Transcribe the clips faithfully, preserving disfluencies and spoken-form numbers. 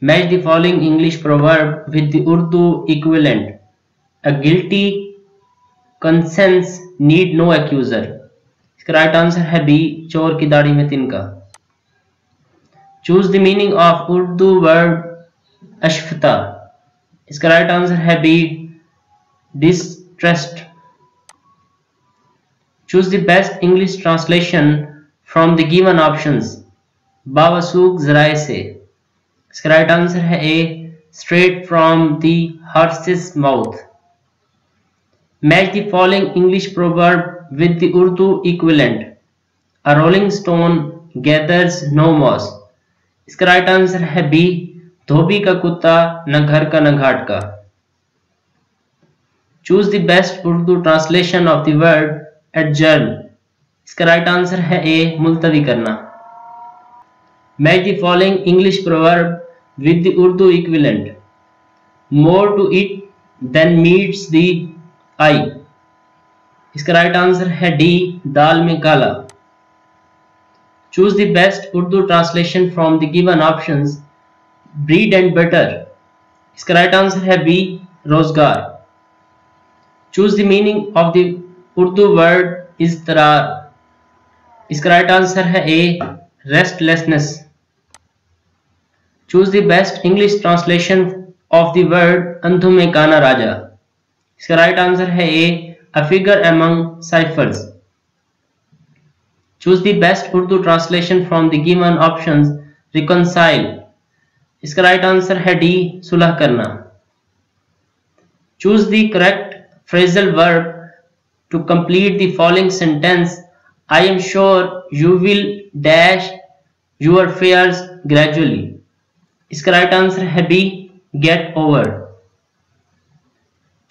Match the following English proverb with the Urdu equivalent. A guilty conscience need no accuser. इसका right answer है B, चोर की दाढ़ी में तिनका. Choose the meaning of Urdu verb अशफता. इसका right answer है B, distrust. Choose the best English translation from the given options. बावसूक जराए से. इसका राइट आंसर है A, straight from the horse's mouth. Match the following English proverb with the Urdu equivalent. A rolling stone gathers no moss. इसका right answer है B, धोबी का कुत्ता न घर का न घाट का. Choose the best Urdu translation of the word adjourn. इसका राइट आंसर है ए, मुलतवी करना. Match the following English proverb with the Urdu equivalent. More to it than meets the eye. इसका right answer है D, दाल में काला. Choose the best Urdu translation from the given options. Bread and butter. इसका right answer है B, रोजगार. Choose the meaning of the Urdu word इज़तरार. इसका right answer है A, restlessness. Choose the best English translation of the word अंधों में काना राजा. इसका right answer है A, a figure among ciphers. Choose the best Urdu translation from the given options. Reconcile. इसका right answer है D, सुलह करना. Choose the correct phrasal verb to complete the following sentence. I am sure you will dash your fears gradually. इसका right answer है B, get over.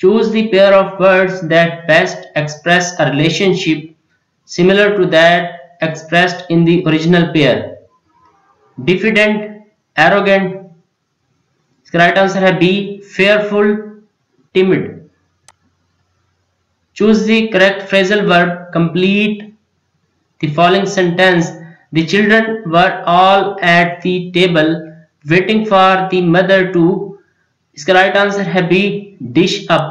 Choose the pair of words that best express a relationship similar to that expressed in the original pair. Diffident, arrogant. इसका right answer है B, fearful, timid. Choose the correct phrasal verb. Complete the following sentence. The children were all at the table waiting for the mother to. इसका right answer है B, dish up.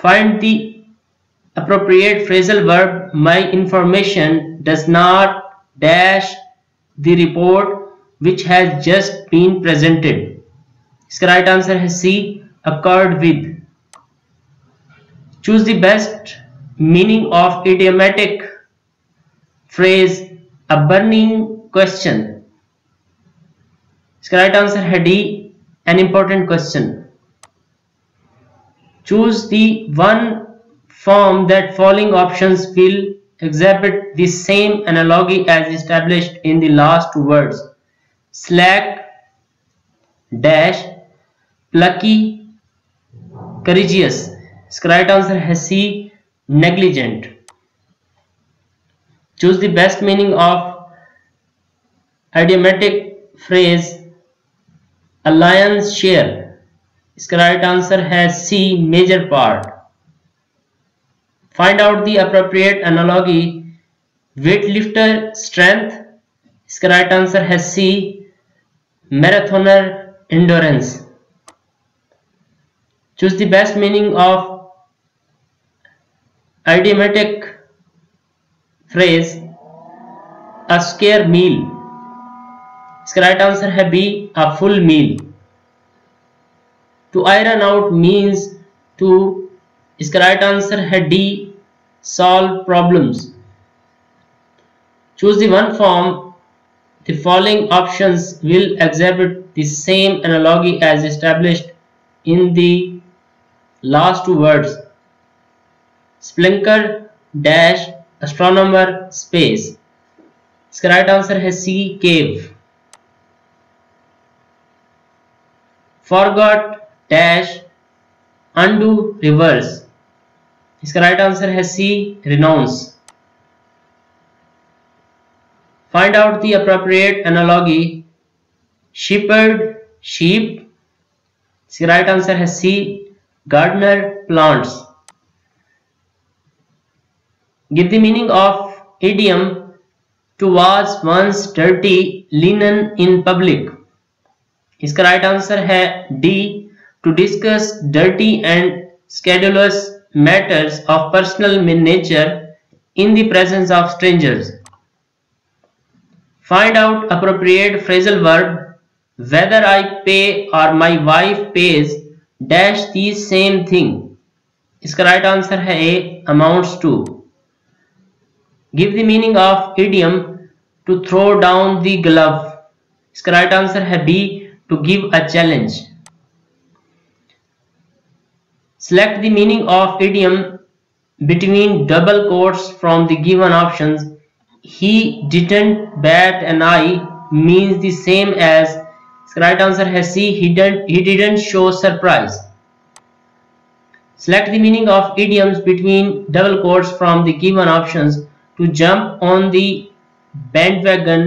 Find the appropriate phrasal verb. My information does not dash the report which has just been presented. इसका right answer है C, occurred with. Choose the best meaning of idiomatic phrase a burning question. इसका right answer है D, an important question. Choose the one form that following options will exhibit the same analogy as established in the last two words. Slack, dash, plucky, courageous. इसका right answer है C, negligent. Choose the best meaning of idiomatic phrase a lion's share. इसका right answer है C, major part. Find out the appropriate analogy weightlifter strength. इसका right answer है C, marathoner endurance. Choose the best meaning of idiomatic phrase a scare meal. इसका right answer है B, a full meal. To iron out means to. इसका right answer है D, solve problems. Choose the one form. The following options will exhibit the same analogy as established in the last two words. Spelunker, dash, astronomer, space. इसका right answer है C, cave. Forgot, dash, undo, reverse. इसका right answer है C, renounce. Find out the appropriate analogy shepherd, sheep. इसका right answer है C, gardener, plants. Give the meaning of idiom to wash one's dirty linen in public. इसका right answer है D, to discuss dirty and scandalous matters of personal nature in the presence of strangers. Find out appropriate phrasal verb, whether I pay or my wife pays dash the same thing। इसका right answer है A, amounts to। Give the meaning of idiom to throw down the glove। इसका right answer है B, to give a challenge। Select the meaning of idiom between double quotes from the given options। He didn't bat an eye means the same as, इसका right answer है C, he didn't he didn't show surprise। Select the meaning of idioms between double quotes from the given options। To jump on the bandwagon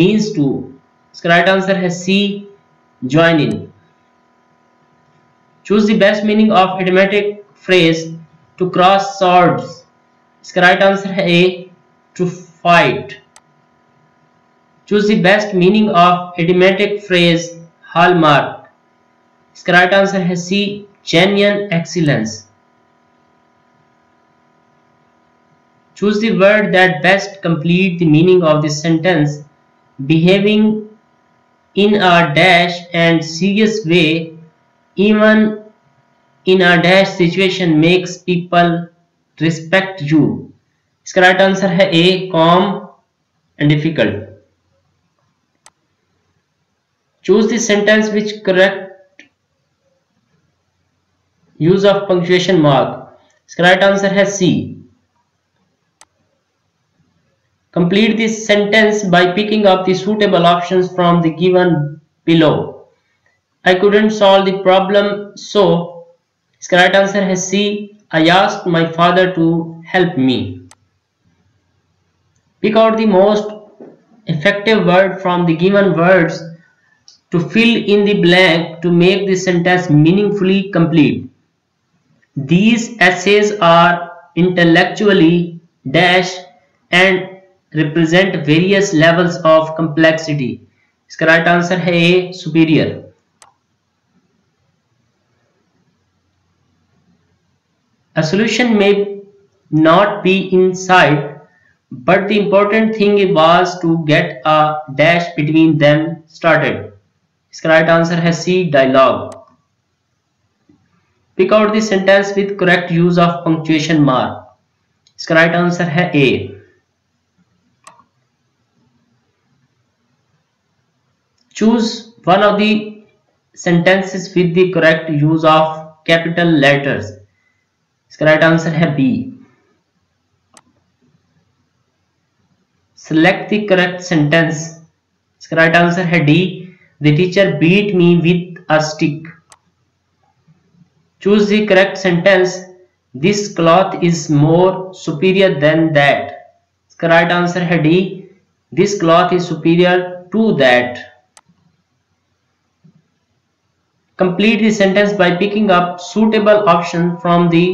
means to, इसका right answer है C, join in। Choose the best meaning of idiomatic phrase to cross swords। इसका right answer है A, to fight। Choose the best meaning of idiomatic phrase hallmark। इसका right answer है C, genuine excellence। Choose the word that best complete the meaning of this sentence। Behaving in a dash and serious way even in a dash situation makes people respect you। इसका right answer है A, calm and difficult। Choose the sentence which correct use of punctuation mark। इसका right answer है C. Complete this sentence by picking up the suitable options from the given below। I couldn't solve the problem so, इसका right answer है C, I asked my father to help me। Pick out the most effective word from the given words to fill in the blank to make the sentence meaningfully complete। These essays are intellectually dash and represent various levels of complexity। इसका right answer है A, superior। A solution may not be in sight, but the important thing was to get a dash between them started। इसका right answer है C, dialogue. Pick out the sentence with correct use of punctuation mark. इसका right answer है A. Choose one of the sentences with the correct use of capital letters. इसका right answer है B. Select the correct sentence. इसका right answer है D, the teacher beat me with a stick। Choose the correct sentence, this cloth is more superior than that। इसका right answer है D, this cloth is superior to that। Complete the sentence by picking up suitable option from the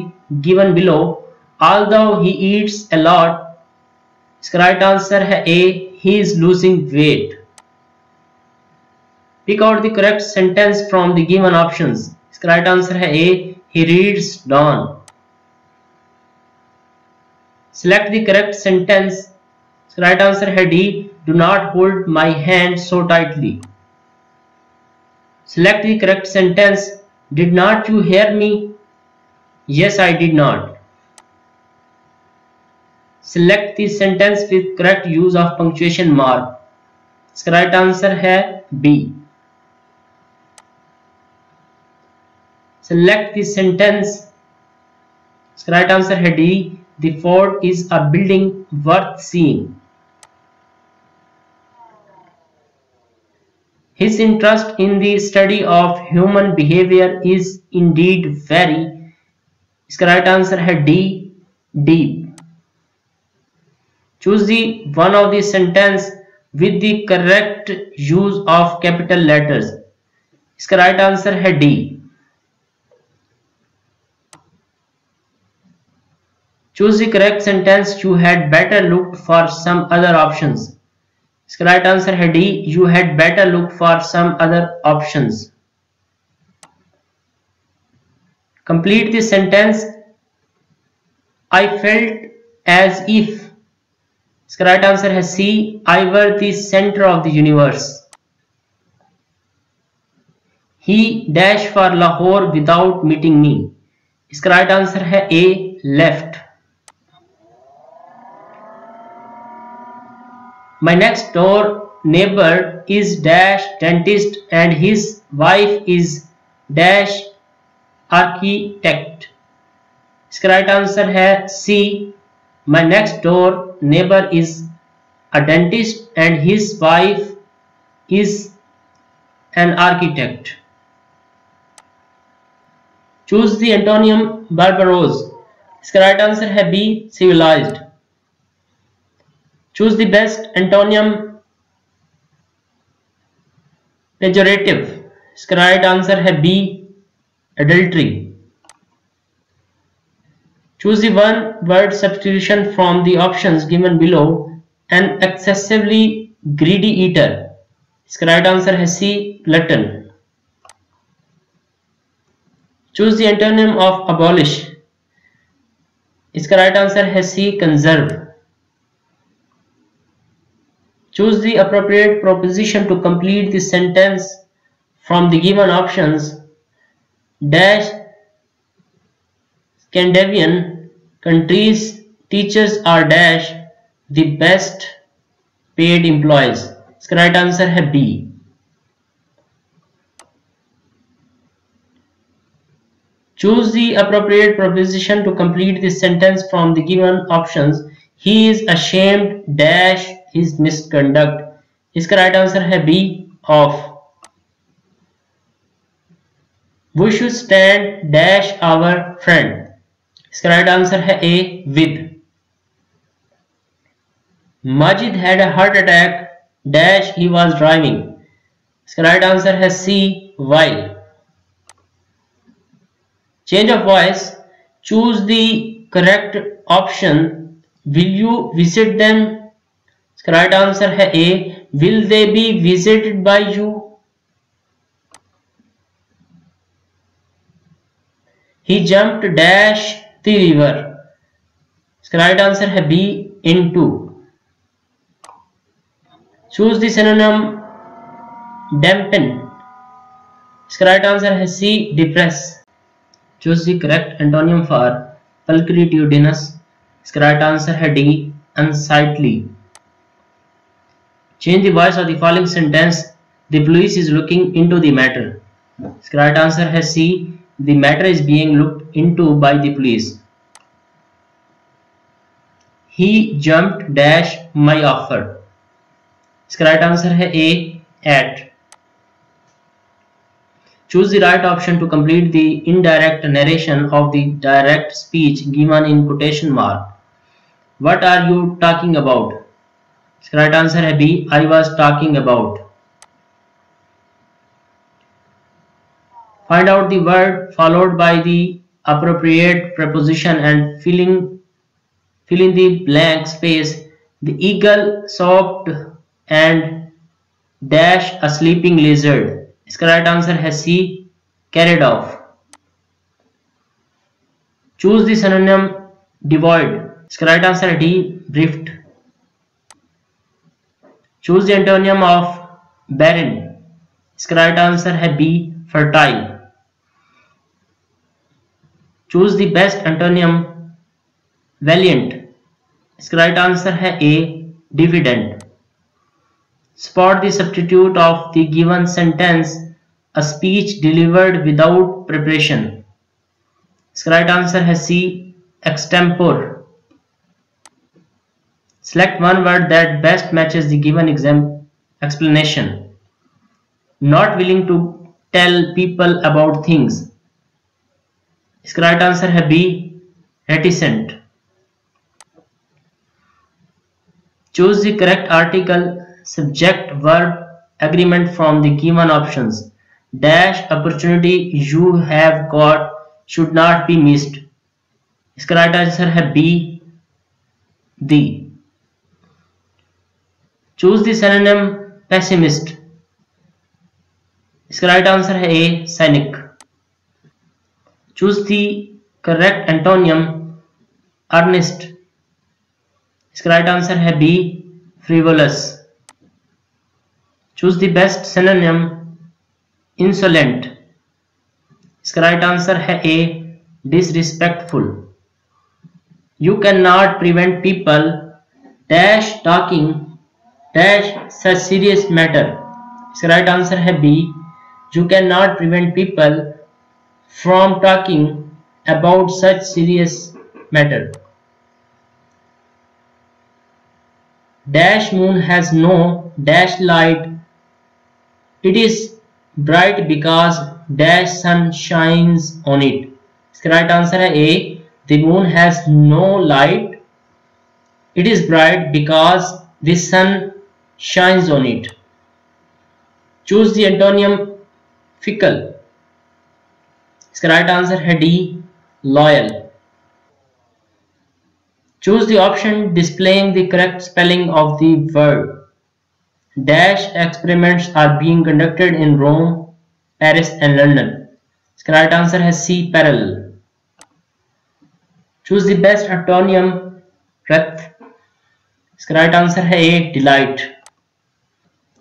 given below। Although he eats a lot, इसका right answer है A, he is losing weight। Pick out the correct sentence from the given options। इसका right answer है A, he reads dawn। Select the correct sentence। इसका right answer है D, do not hold my hand so tightly। Select the correct sentence, did not you hear me? Yes, I did not। Select the sentence with correct use of punctuation mark। इसका right answer है B. Select the sentence। इसका right answer है D, the fort is a building worth seeing। His interest in the study of human behavior is indeed very, इसका right answer है D, deep। Choose the one of the sentence with the correct use of capital letters। इसका right answer है D. Choose the correct sentence, you had better looked for some other options। इसका right answer है D, you had better look for some other options. Complete this sentence, I felt as if. इसका right answer है C, I were the centre of the universe. He dash for Lahore without meeting me. इसका right answer है A, left. My next door neighbour is dash dentist and his wife is dash architect. इसका right answer है C, my next door neighbor is a dentist and his wife is an architect. Choose the antonym barbarous. इसका right answer है B, civilized. Choose the best antonym pejorative. इसका right answer है B, adultery. Choose the one word substitution from the options given below. An excessively greedy eater. इसका right answer है C, glutton. Choose the antonym of abolish. इसका right answer है C, conserve. Choose the appropriate proposition to complete the sentence from the given options. Dash Scandinavian countries teachers are dash the best paid employees. इसका right answer है B. Choose the appropriate proposition to complete this sentence from the given options. He is ashamed dash his misconduct. इसका right answer है B, of. We should stand dash our friend. इसका right answer है A, with. Majid had a heart attack dash he was driving. इसका right answer है C, while. Change of voice, choose the correct option. Will you visit them? इसका right answer है A, will they be visited by you. He jumped dash the river. इसका right answer है B, into. Choose the synonym dampen. इसका right answer है C, depress. Choose the correct antonym for pulchritudinous. इसका right answer है D, unsightly. Change the voice of the following sentence. The police is looking into the matter. इसका right answer है C, the matter is being looked into by the police. He jumped dash my offer. इसका right answer है A, at. Choose the right option to complete the indirect narration of the direct speech given in quotation mark. What are you talking about? इसका right answer है B, I was talking about. Find out the word followed by the appropriate preposition and filling fill in the blank space. The eagle sobbed and dash a sleeping lizard. इसका right answer है C, carried off. Choose the synonym devoid. इसका right answer है D, bereft. Choose the antonym of barren. इसका right answer है B, fertile. Choose the best antonym valiant. इसका right answer है A, dividend. Spot the substitute of the given sentence, a speech delivered without preparation. इसका right answer है C, extempore. Select one word that best matches the given explanation. Not willing to tell people about things. इसका right answer है B, reticent. Choose the correct article, subject, verb, agreement from the given options. Dash opportunity you have got should not be missed. इसका right answer है B, the. Choose the synonym pessimist. Iska right answer hai A, cynic. Choose the correct antonym earnest. Iska right answer hai B, frivolous. Choose the best synonym insolent. Iska right answer hai A, disrespectful. You cannot prevent people dash talking dash such serious matter. Iska right answer hai B. You cannot prevent people from talking about such serious matter. Dash moon has no dash light. It is bright because dash sun shines on it. Iska right answer hai A. The moon has no light. It is bright because the sun shines on it. Choose the antonym fickle. Iska right answer hai D, loyal. Choose the option displaying the correct spelling of the word. Dash experiments are being conducted in Rome, Paris and London. Iska right answer hai C, parallel. Choose the best antonym wreath. Iska right answer hai A, delight.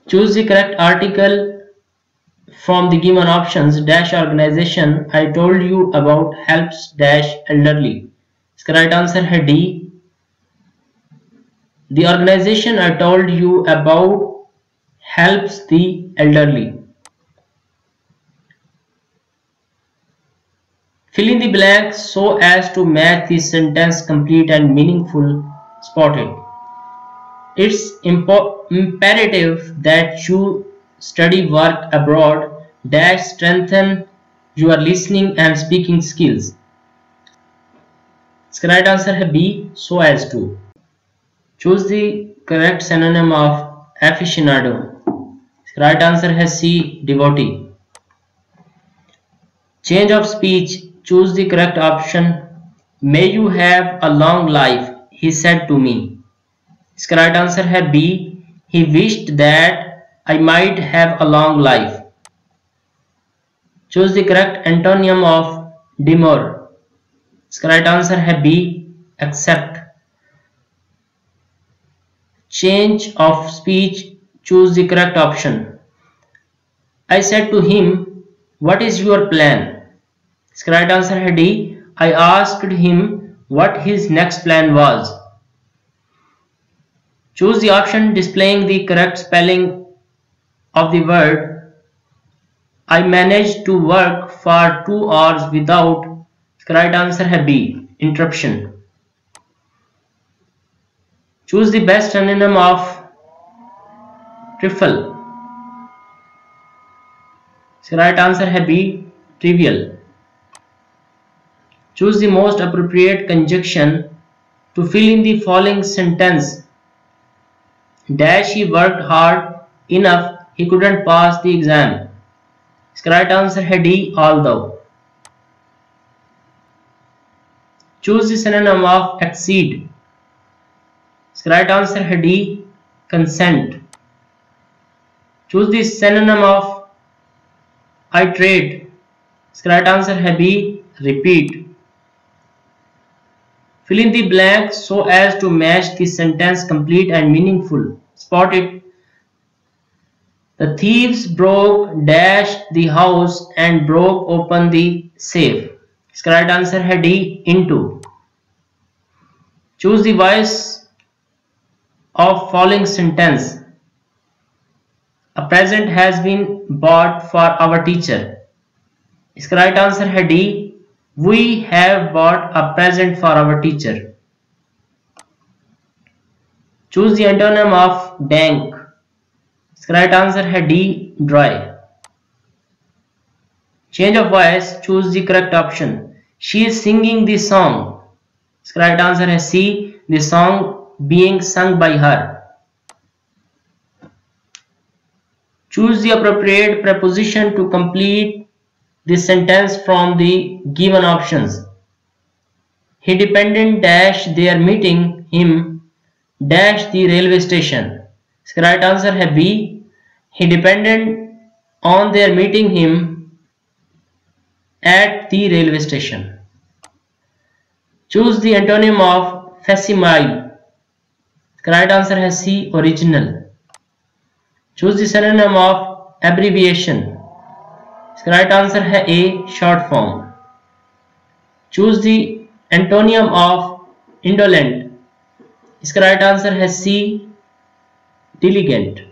Choose the correct article from the given options. Dash organization I told you about helps dash elderly. Iska right answer hai D. The organization I told you about helps the elderly. Fill in the blanks so as to match the sentence complete and meaningful spotted. It's imperative that you study work abroad dash strengthen your listening and speaking skills. Iska right answer hai B, so as to. Choose the correct synonym of aficionado. Iska right answer hai C, devotee. Change of speech. Choose the correct option. May you have a long life, he said to me. Iska right answer hai B, he wished that I might have a long life. Choose the correct antonym of demur. Iska right answer hai B, accept. Change of speech. Choose the correct option. I said to him, what is your plan? Iska right answer hai D, I asked him what his next plan was. Choose the option displaying the correct spelling of the word. I managed to work for two hours without. Iska right answer hai B, interruption. Choose the best synonym of trifle. Iska right answer hai B, trivial. Choose the most appropriate conjunction to fill in the following sentence. Dash he worked hard enough he couldn't pass the exam. Iska right answer hai D, although. Choose the synonym of accede. Iska right answer hai D, consent. Choose the synonym of iterate. Iska right answer hai B, repeat. Fill in the blank so as to match the sentence complete and meaningful. Spot it. The thieves broke dash the house and broke open the safe. Iska right answer hai D, into. Choose the voice of following sentence. A present has been bought for our teacher. Iska right answer hai D, we have bought a present for our teacher. Choose the antonym of dank. Iska right answer hai D, dry. Change of voice. Choose the correct option. She is singing the song. Iska right answer hai C, the song being sung by her. Choose the appropriate preposition to complete the sentence from the given options. He depended dash their meeting him dash the railway station. इसका right answer है B. He dependent on their meeting him at the railway station. Choose the antonym of facsimile. इसका right answer है C, original. Choose the synonym of abbreviation. इसका right answer है A, short form. Choose the antonym of indolent. इसका right answer है C, डिलीगेंट।